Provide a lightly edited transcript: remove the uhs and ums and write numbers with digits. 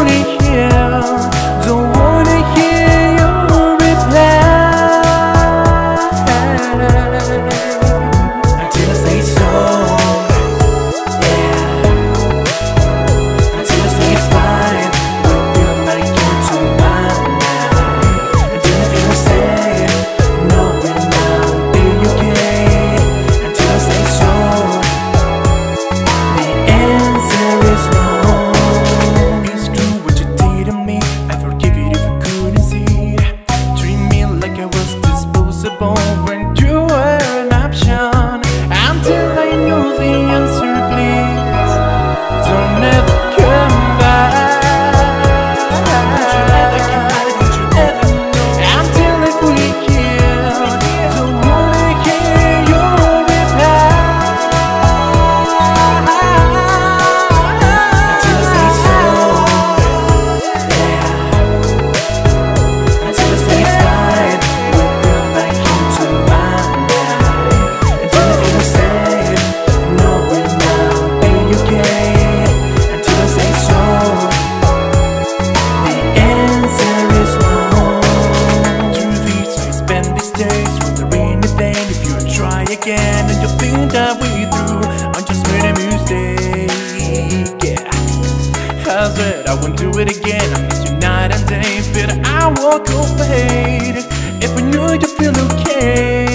When you were an option, until I knew the answer, please don't ever come back. Until I fully heal, don't wanna hear your reply. Until I say so, yeah. Until I say so. Again, and you think that we through, I just made a mistake. Yeah, I said I won't do it again. I miss you night and day, but I walk away. If I knew you'd feel okay.